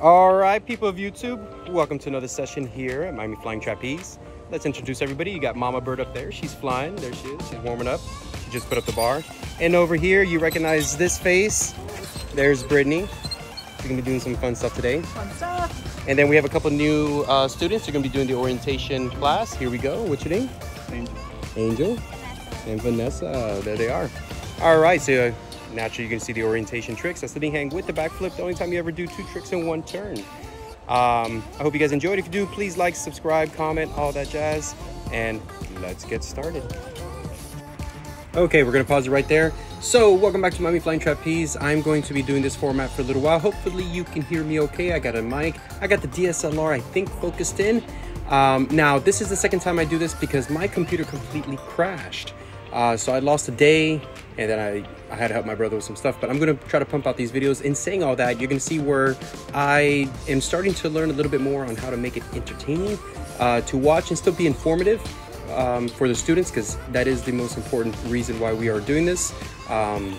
All right, people of YouTube, welcome to another session here at Miami Flying Trapeze. Let's introduce everybody. You got Mama Bird up there. She's flying. There she is. She's warming up. She just put up the bar. And over here, you recognize this face. There's Brittany. We're going to be doing some fun stuff today. Fun stuff. And then we have a couple new students. They're going to be doing the orientation class. Here we go. What's your name? Angel. Angel. Vanessa. And Vanessa. There they are. All right. So naturally, you can see the orientation tricks. That's the knee hang with the backflip. The only time you ever do two tricks in one turn. I hope you guys enjoyed. If you do, please like, subscribe, comment, all that jazz. And let's get started. Okay, we're going to pause it right there. So welcome back to Miami Flying Trapeze. I'm going to be doing this format for a little while. Hopefully you can hear me okay. I got a mic. I got the DSLR, I think, focused in. Now, this is the second time I do this because my computer completely crashed. So I lost a day. And then I had to help my brother with some stuff, but I'm gonna try to pump out these videos. In saying all that, you're gonna see where I am starting to learn a little bit more on how to make it entertaining to watch and still be informative for the students, because that is the most important reason why we are doing this. And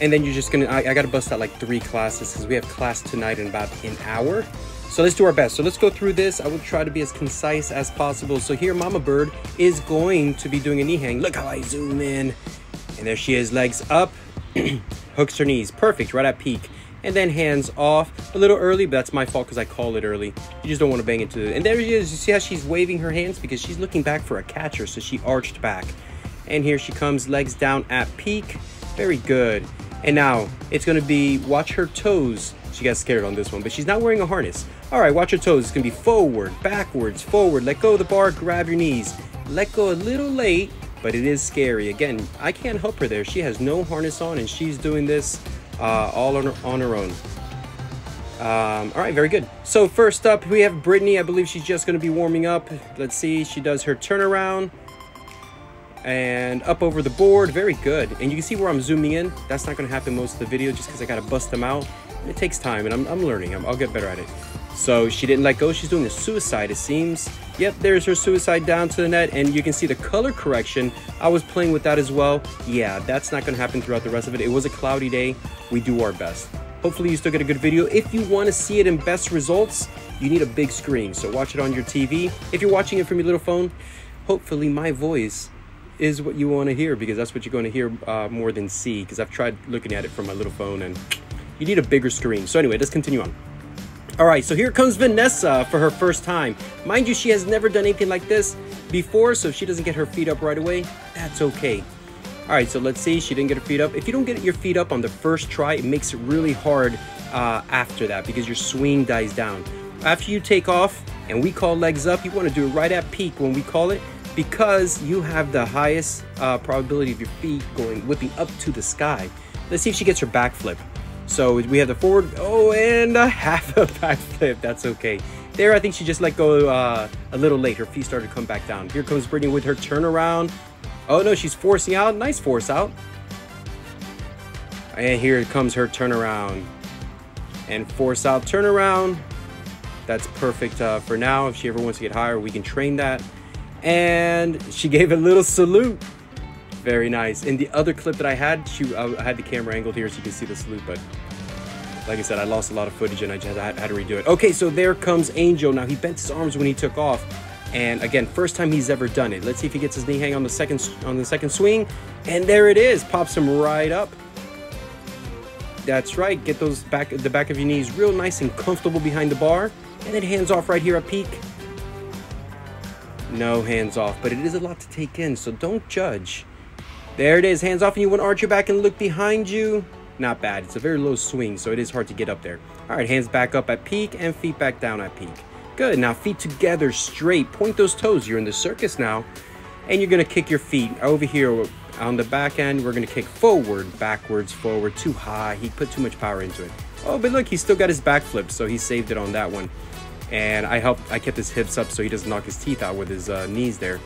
then you're just gonna, I gotta bust out like 3 classes because we have class tonight in about an hour. So let's do our best. So let's go through this. I will try to be as concise as possible. So here, Mama Bird is going to be doing a knee hang. Look how I zoom in. And there she is, legs up, hooks her knees. Perfect, right at peak. And then hands off. A little early, but that's my fault because I call it early. You just don't want to bang into it. And there she is. You see how she's waving her hands? Because she's looking back for a catcher, so she arched back. And here she comes, legs down at peak. Very good. And now it's going to be, watch her toes. She got scared on this one, but she's not wearing a harness. All right, watch your toes. It's going to be forward, backwards, forward. Let go of the bar, grab your knees. Let go a little late, but it is scary. Again, I can't help her there. She has no harness on, and she's doing this all on her own. All right, very good. So first up, we have Brittany. I believe she's just going to be warming up. Let's see. She does her turnaround and up over the board. Very good. And you can see where I'm zooming in. That's not going to happen most of the video just because I got to bust them out. It takes time, and I'm learning. I'll get better at it. So she didn't let go. She's doing a suicide, it seems. Yep, there's her suicide down to the net, and you can see the color correction. I was playing with that as well. Yeah, that's not going to happen throughout the rest of it. It was a cloudy day. We do our best. Hopefully, you still get a good video. If you want to see it in best results, you need a big screen. So watch it on your TV. If you're watching it from your little phone, hopefully my voice is what you want to hear, because that's what you're going to hear more than see, because I've tried looking at it from my little phone, and you need a bigger screen. So anyway, let's continue on. All right, so here comes Vanessa for her first time. Mind you, she has never done anything like this before, so if she doesn't get her feet up right away, that's okay. All right, so let's see. She didn't get her feet up. If you don't get your feet up on the first try, it makes it really hard after that, because your swing dies down. After you take off and we call legs up, you want to do it right at peak when we call it, because you have the highest probability of your feet going whipping up to the sky. Let's see if she gets her backflip. So we have the forward, oh, and a half a backflip. That's okay. There, I think she just let go a little late. Her feet started to come back down. Here comes Brittany with her turnaround. Oh, no, she's forcing out. Nice force out. And here comes her turnaround. And force out, turnaround. That's perfect for now. If she ever wants to get higher, we can train that. And she gave a little salute. Very nice. In the other clip that I had, I had the camera angled here so you can see the salute, but like I said, I lost a lot of footage and I just had to redo it. Okay, so there comes Angel. Now, he bent his arms when he took off, and again, first time he's ever done it. Let's see if he gets his knee hang on the second swing, and there it is. Pops him right up. That's right. Get those the back of your knees real nice and comfortable behind the bar, and then hands off right here at peak. No hands off, but it is a lot to take in, so don't judge. There it is, hands off, and you want to arch your back and look behind you. Not bad. It's a very low swing, so it is hard to get up there. All right, hands back up at peak and feet back down at peak. Good. Now, feet together straight. Point those toes. You're in the circus now, and you're going to kick your feet. Over here on the back end, we're going to kick forward, backwards, forward. Too high. He put too much power into it. Oh, but look, he still got his backflip, so he saved it on that one. And I kept his hips up so he doesn't knock his teeth out with his knees there.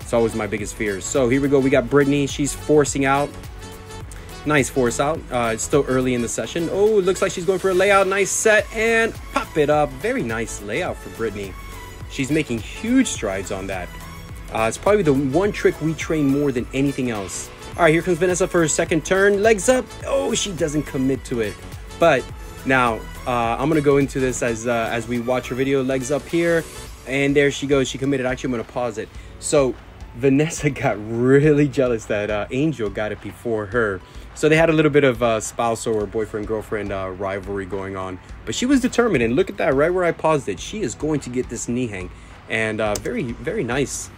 It's always my biggest fear. So here we go. We got Brittany. She's forcing out. Nice force out. It's still early in the session. Oh, it looks like she's going for a layout. Nice set and pop it up. Very nice layout for Brittany. She's making huge strides on that. It's probably the one trick we train more than anything else. All right, here comes Vanessa for her second turn. Legs up. Oh, she doesn't commit to it. But now I'm gonna go into this as we watch her video. Legs up here, and there she goes. She committed. Actually, I'm gonna pause it. So Vanessa got really jealous that Angel got it before her. So they had a little bit of spousal or boyfriend-girlfriend rivalry going on. But she was determined. And look at that, right where I paused it. She is going to get this knee hang. And very, very nice.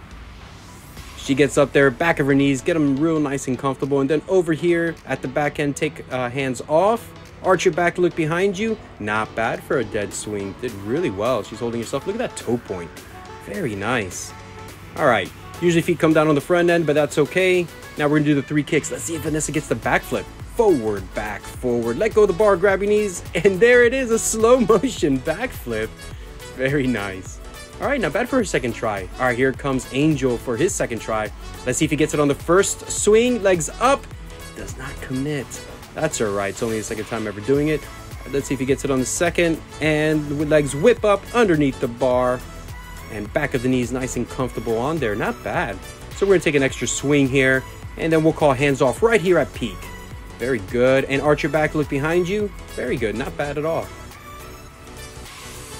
She gets up there, back of her knees, get them real nice and comfortable. And then over here at the back end, take hands off. Arch your back, look behind you. Not bad for a dead swing. Did really well. She's holding herself. Look at that toe point. Very nice. All right. Usually feet come down on the front end, but that's okay. Now we're gonna do the three kicks. Let's see if Vanessa gets the backflip. Forward, back, forward. Let go of the bar, grab your knees. And there it is, a slow motion backflip. Very nice. All right, not bad for her second try. All right, here comes Angel for his second try. Let's see if he gets it on the first swing. Legs up, does not commit. That's all right, it's only his second time ever doing it. Let's see if he gets it on the second. And with legs whip up underneath the bar. And back of the knees nice and comfortable on there. Not bad. So we're gonna take an extra swing here, and then we'll call hands off right here at peak. Very good. And arch your back, look behind you. Very good. Not bad at all.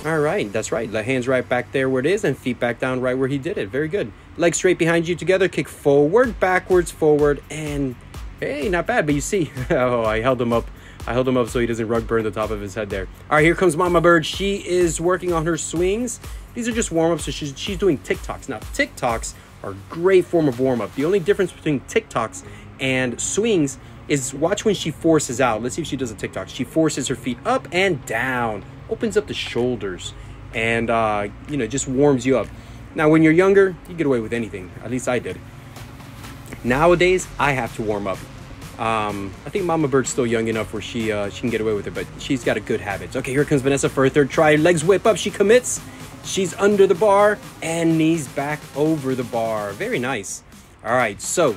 All right, that's right. The hands right back there where it is, and feet back down right where he did it. Very good. Legs straight behind you together. Kick forward, backwards, forward, and hey, not bad. But you see, oh, I held him up. I held him up so he doesn't rug burn the top of his head there. All right, here comes Mama Bird. She is working on her swings. These are just warm-ups, so she's doing TikToks. Now, TikToks are a great form of warm-up. The only difference between TikToks and swings is watch when she forces out. Let's see if she does a TikTok. She forces her feet up and down, opens up the shoulders, and, you know, just warms you up. Now, when you're younger, you get away with anything. At least I did. Nowadays, I have to warm up. I think Mama Bird's still young enough where she can get away with it, but she's got a good habit. Okay, here comes Vanessa for her third try. Legs whip up. She commits. She's under the bar and knees back over the bar. Very nice. All right, so,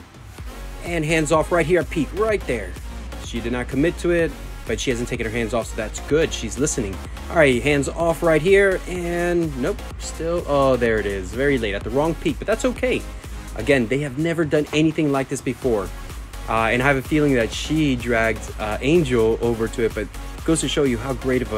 and hands off right here at peak, right there. She did not commit to it, but she hasn't taken her hands off, so that's good. She's listening. All right, hands off right here, and nope, still, oh, there it is. Very late at the wrong peak, but that's okay. Again, they have never done anything like this before, and I have a feeling that she dragged Angel over to it, but it goes to show you how great of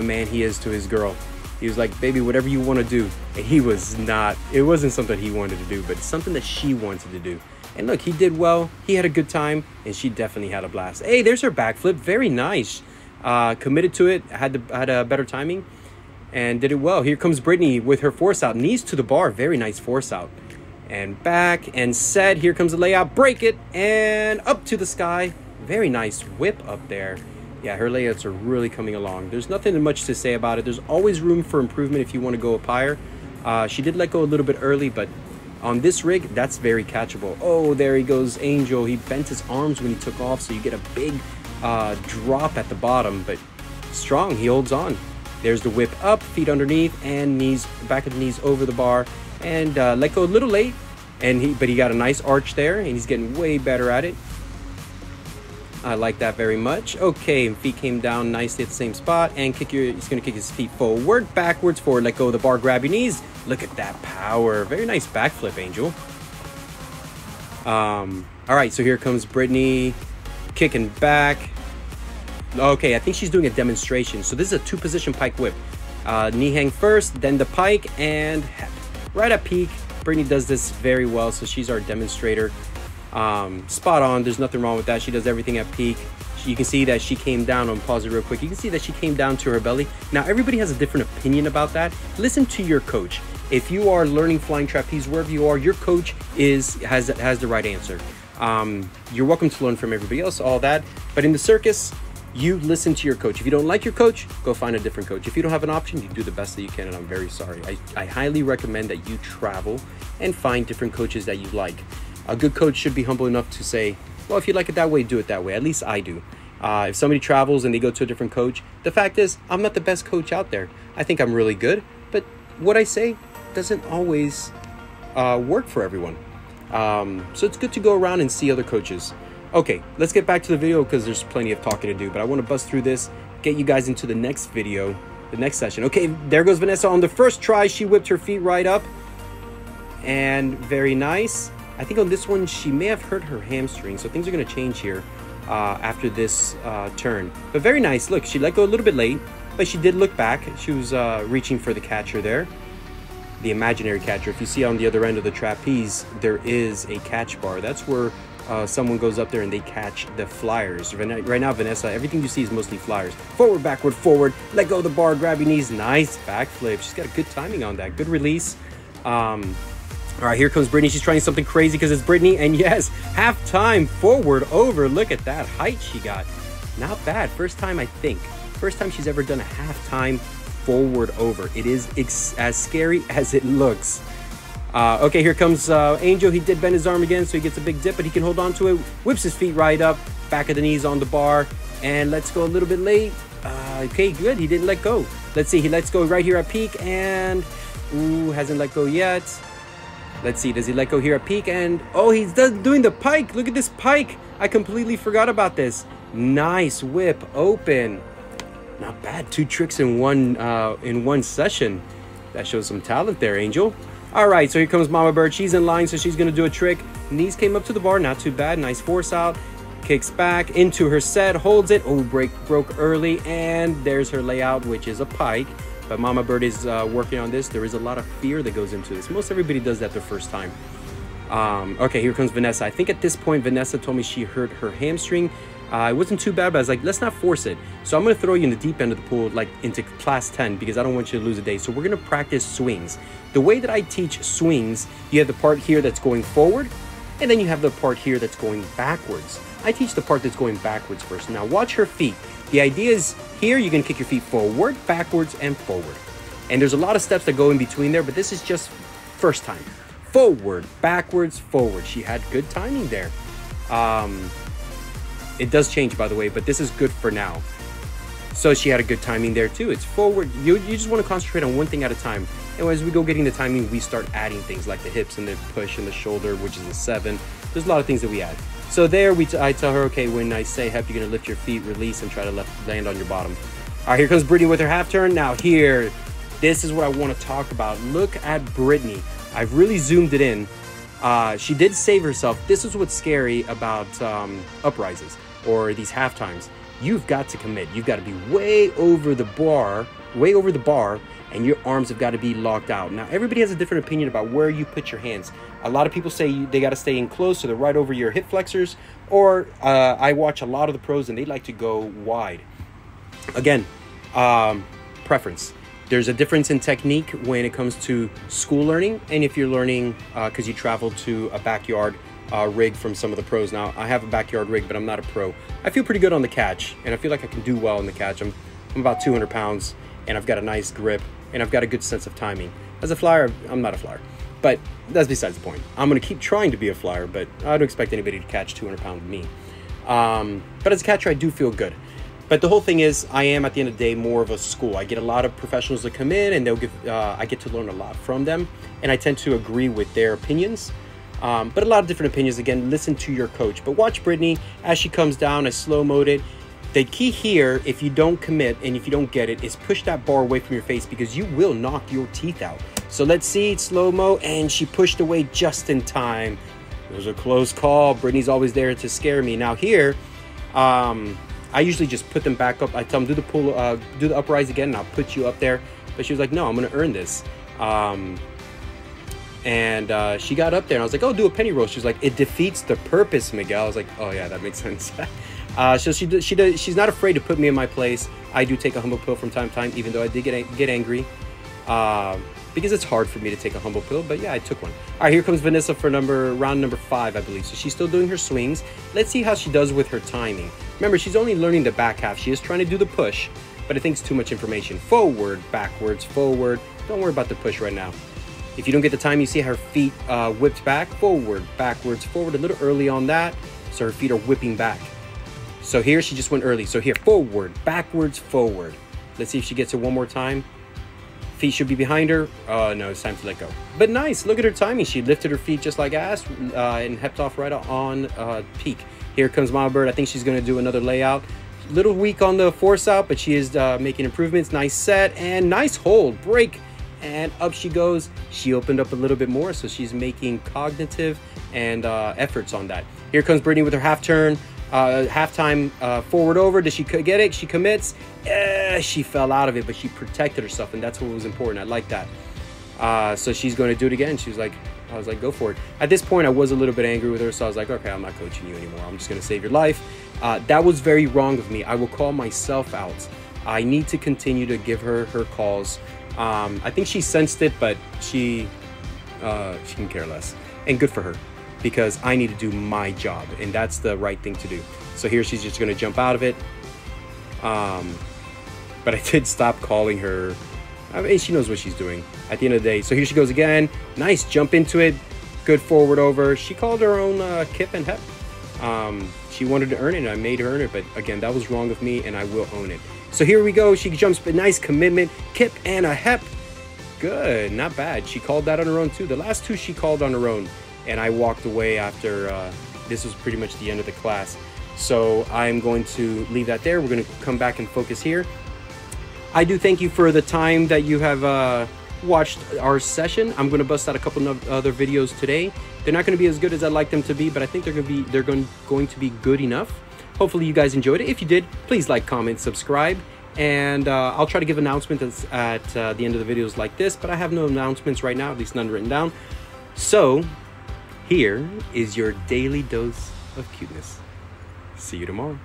a man he is to his girl. He was like, baby, whatever you want to do. And he was not, it wasn't something he wanted to do, but it's something that she wanted to do. And look, he did well. He had a good time, and she definitely had a blast. Hey, there's her backflip. Very nice. Committed to it, had a better timing, and did it well. Here comes Brittany with her force out. Knees to the bar. Very nice force out. And back and set. Here comes the layout. Break it, and up to the sky. Very nice whip up there. Yeah, her layouts are really coming along. There's nothing much to say about it. There's always room for improvement if you want to go up higher. She did let go a little bit early, but on this rig, that's very catchable. Oh, there he goes, Angel. He bent his arms when he took off, so you get a big drop at the bottom, but strong, he holds on. There's the whip up, feet underneath, and knees, back of the knees over the bar, and let go a little late, and but he got a nice arch there, and he's getting way better at it. I like that very much. Okay, and feet came down nicely at the same spot, and he's gonna kick his feet forward, backwards, forward, let go of the bar, grab your knees. Look at that power. Very nice backflip, Angel. All right, so here comes Brittany, kicking back. Okay, I think she's doing a demonstration. So this is a two-position pike whip. Knee hang first, then the pike, and right at peak. Brittany does this very well, so she's our demonstrator. Spot on. There's nothing wrong with that. She does everything at peak. You can see that she came down. I'm pausing real quick. You can see that she came down to her belly. Now, everybody has a different opinion about that. Listen to your coach. If you are learning flying trapeze, wherever you are, your coach has the right answer. You're welcome to learn from everybody else, all that. But in the circus, you listen to your coach. If you don't like your coach, go find a different coach. If you don't have an option, you do the best that you can, and I'm very sorry. I highly recommend that you travel and find different coaches that you like. A good coach should be humble enough to say, well, if you like it that way, do it that way. At least I do. If somebody travels and they go to a different coach, the fact is, I'm not the best coach out there. I think I'm really good, but what I say doesn't always work for everyone. So it's good to go around and see other coaches. Okay, let's get back to the video because there's plenty of talking to do, but I want to bust through this, get you guys into the next video, the next session. Okay, there goes Vanessa on the first try. She whipped her feet right up, and very nice. I think on this one, she may have hurt her hamstring, so things are going to change here. after this turn. But very nice. Look, she let go a little bit late, but she did look back. She was reaching for the catcher there, the imaginary catcher. If you see on the other end of the trapeze, there is a catch bar. That's where someone goes up there and they catch the flyers. Right now, Vanessa, everything you see is mostly flyers. Forward, backward, forward, let go of the bar, grab your knees. Nice backflip. She's got a good timing on that. Good release. All right, here comes Brittany. She's trying something crazy because it's Brittany. And yes, half time, forward, over. Look at that height she got. Not bad. First time, I think. First time she's ever done a half time forward, over. It is as scary as it looks. Okay, here comes Angel. He did bend his arm again, so he gets a big dip, but he can hold on to it. Whips his feet right up, back of the knees on the bar, and lets go a little bit late. Okay, good. He didn't let go. Let's see. He lets go right here at peak, and ooh, hasn't let go yet. Let's see, does he let go here at peak? And oh, he's doing the pike. Look at this pike. I completely forgot about this. Nice whip open. Not bad. Two tricks in one session. That shows some talent there, Angel. All right, so here comes Mama Bird. She's in line, so she's gonna do a trick. Knees came up to the bar, not too bad. Nice force out. Kicks back into her set, holds it. Oh, broke early, and there's her layout, which is a pike. But Mama Bird is working on this. There is a lot of fear that goes into this. Most everybody does that their first time. Okay, here comes Vanessa. I think at this point, Vanessa told me she hurt her hamstring. It wasn't too bad, but I was like, let's not force it. So I'm gonna throw you in the deep end of the pool, like into class 10, because I don't want you to lose a day. So we're gonna practice swings. The way that I teach swings, you have the part here that's going forward, and then you have the part here that's going backwards. I teach the part that's going backwards first. Now watch her feet. The idea is here, you can kick your feet forward, backwards, and forward. And there's a lot of steps that go in between there, but this is just first time. Forward, backwards, forward. She had good timing there. It does change, by the way, but this is good for now. So she had a good timing there too. It's forward. You just want to concentrate on one thing at a time. And as we go getting the timing, we start adding things like the hips and the push and the shoulder, which is a 7. There's a lot of things that we add. So there I tell her, okay, when I say hep, you're gonna lift your feet, release, and try to land on your bottom. All right, here comes Brittany with her half turn. Now here, this is what I want to talk about. Look at Brittany. I've really zoomed it in. She did save herself. This is what's scary about uprises or these half times. You've got to commit. You've got to be way over the bar, and your arms have got to be locked out. Now, everybody has a different opinion about where you put your hands. A lot of people say they got to stay in close, so they're right over your hip flexors, or I watch a lot of the pros and they like to go wide. Again, preference. There's a difference in technique when it comes to school learning, and if you're learning because you travel to a backyard rig from some of the pros. Now, I have a backyard rig, but I'm not a pro. I feel pretty good on the catch, and I feel like I can do well on the catch. I'm about 200 pounds, and I've got a nice grip, and I've got a good sense of timing. As a flyer, I'm not a flyer, but that's besides the point. I'm gonna keep trying to be a flyer, but I don't expect anybody to catch 200 pounds of me. But as a catcher, I do feel good. But the whole thing is, I am at the end of the day more of a school. I get a lot of professionals that come in, and they'll give. I get to learn a lot from them, and I tend to agree with their opinions. But a lot of different opinions. Again, listen to your coach. But watch Brittany as she comes down. I slow-moed it. The key here, if you don't commit and if you don't get it, is push that bar away from your face because you will knock your teeth out. So let's see, it's slow-mo, and she pushed away just in time. It was a close call. Brittany's always there to scare me. Now here, I usually just put them back up. I tell them, do the uprise again, and I'll put you up there. But she was like, no, I'm going to earn this. She got up there, and I was like, oh, do a penny roll. She was like, it defeats the purpose, Miguel. I was like, oh, yeah, that makes sense. So she's not afraid to put me in my place. I do take a humble pill from time to time, even though I did get angry. Because it's hard for me to take a humble pill, but yeah, I took one. All right, here comes Vanessa for round number 5, I believe. So she's still doing her swings. Let's see how she does with her timing. Remember, she's only learning the back half. She is trying to do the push, but I think it's too much information. Forward, backwards, forward. Don't worry about the push right now. If you don't get the time, you see her feet whipped back, forward, backwards, forward, a little early on that. So her feet are whipping back. So here, she just went early. So here, forward, backwards, forward. Let's see if she gets it one more time. Feet should be behind her. No, it's time to let go. But nice, look at her timing. She lifted her feet just like ass and hepped off right on peak. Here comes Mama Bird. I think she's gonna do another layout. Little weak on the force out, but she is making improvements. Nice set and nice hold, break. And up she goes. She opened up a little bit more, so she's making cognitive and efforts on that. Here comes Brittany with her half turn. halftime forward over. Did she get it? She commits. She fell out of it, but she protected herself, and that's what was important. I like that. So she's going to do it again. She was like, I was like, go for it. At this point, I was a little bit angry with her, so I was like, okay, I'm not coaching you anymore. I'm just going to save your life. That was very wrong of me. I will call myself out. I need to continue to give her her calls. I think she sensed it, but she can care less. And good for her, because I need to do my job, and that's the right thing to do. So here she's just going to jump out of it. But I did stop calling her. I mean, she knows what she's doing at the end of the day. So here she goes again. Nice jump into it. Good forward over. She called her own kip and hep. She wanted to earn it, and I made her earn it. But again, that was wrong of me, and I will own it. So here we go. She jumps, but nice commitment. Kip and a hep. Good. Not bad. She called that on her own, too. The last two she called on her own. And I walked away after this was pretty much the end of the class. So I'm going to leave that there. We're going to come back and focus here. I do thank you for the time that you have watched our session. I'm going to bust out a couple of other videos today. They're not going to be as good as I'd like them to be, but I think they're going to be good enough. Hopefully you guys enjoyed it. If you did, please like, comment, subscribe, and I'll try to give announcements at the end of the videos like this, but I have no announcements right now, at least none written down. So here is your daily dose of cuteness. See you tomorrow.